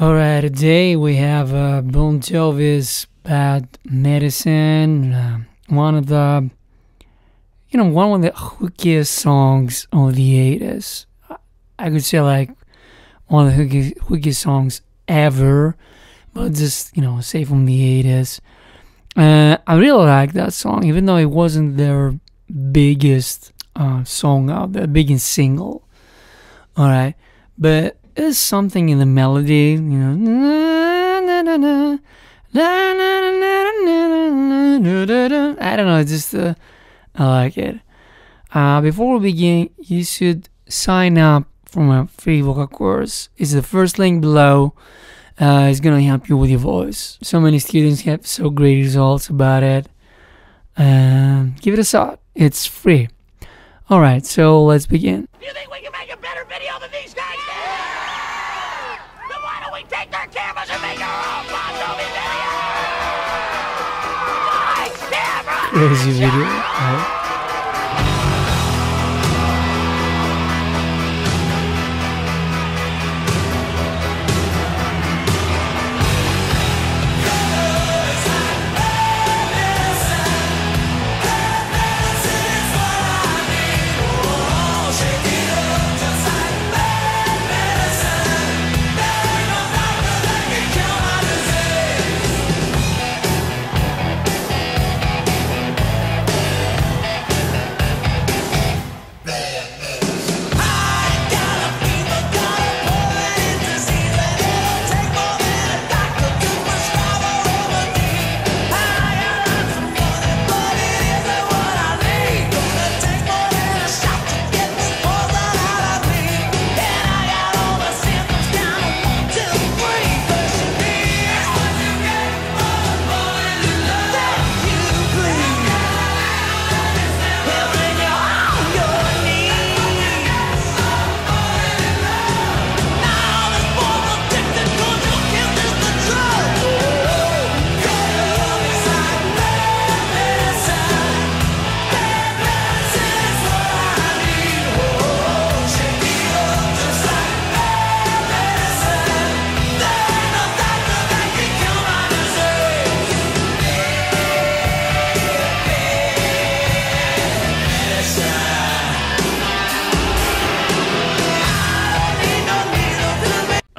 Alright, today we have Bon Jovi's Bad Medicine, one of the hookiest songs of the 80s. I could say like one of the hookiest songs ever, but just, say from the 80s. I really like that song, even though it wasn't their biggest song out there, biggest single. Alright, but there's something in the melody, I don't know, just I like it. Before we begin, you should sign up for my free vocal course. It's the first link below. It's gonna help you with your voice. So many students have so great results about it. Give it a shot. It's free. Alright, so let's begin. Do you think we can make a better video than these guys? Take their cameras and make your own Bon Jovi video! My camera! Crazy video, right?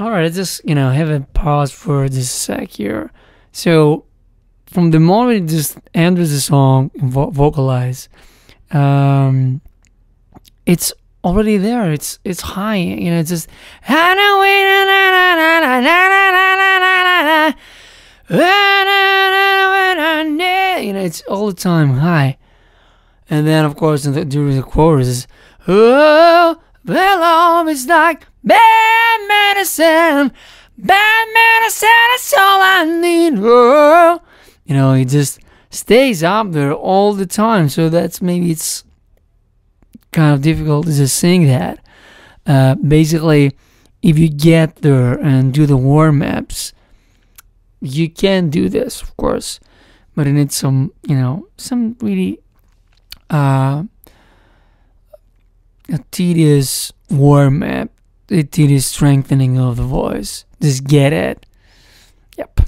Alright, just have a pause for just a sec here. So from the moment it just enters the song, vocalize, it's already there. It's high, It's just it's all the time high, and then of course during the chorus, oh, well, it's like bad medicine, bad medicine, that's all I need. Oh. It just stays up there all the time, so that's maybe it's kind of difficult to just sing that. Basically, if you get there and do the warm-ups, you can do this, of course, but it needs some, some really a tedious warm-up. It is strengthening of the voice. Just get it. Yep.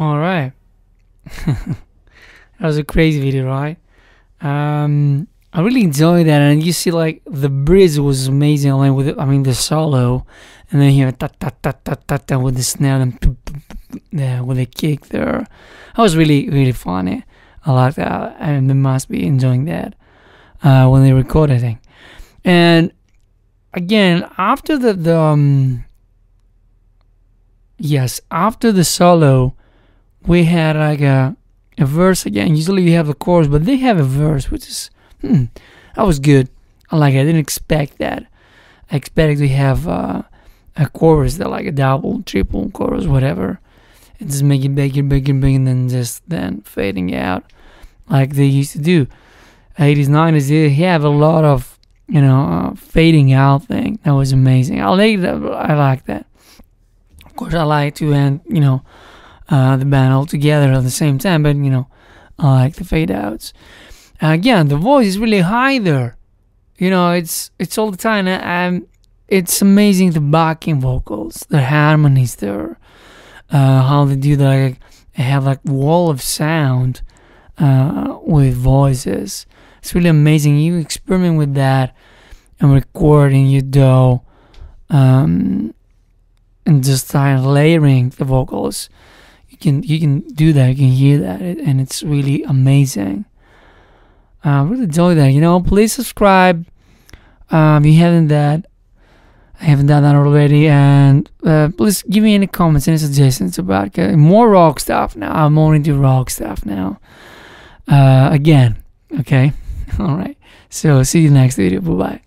Alright. That was a crazy video, right? I really enjoyed that, and you see like the bridge was amazing along with it, I mean the solo, and then here ta-ta-ta-ta-ta with the snare and yeah, with the kick there. That was really funny. I like that, and they must be enjoying that when they record, I think. And again, after the solo, we had like a verse again. Usually we have a chorus, but they have a verse, which is that was good. I like it. I didn't expect that. I expected we have a chorus, that like a double, triple chorus, whatever. And just make it bigger, and then just fading out, like they used to do. 80s, 90s, they have a lot of, you know, fading out thing. That was amazing. I like that. Of course, I like to end, you know, the band all together at the same time, but, you know, I like the fade outs. Again, the voice is really high there. You know, it's all the time. It's amazing, the backing vocals, the harmonies there. How they do that, like, they have like wall of sound with voices. It's really amazing. You experiment with that and recording, you do, and just start layering the vocals. You can do that. You can hear that, and it's really amazing. I really enjoy that. You know, please subscribe if you haven't done that. I haven't done that already, and please give me any comments, any suggestions about more rock stuff now. I'm more into rock stuff now. Again, okay, all right. So see you next video. Bye bye.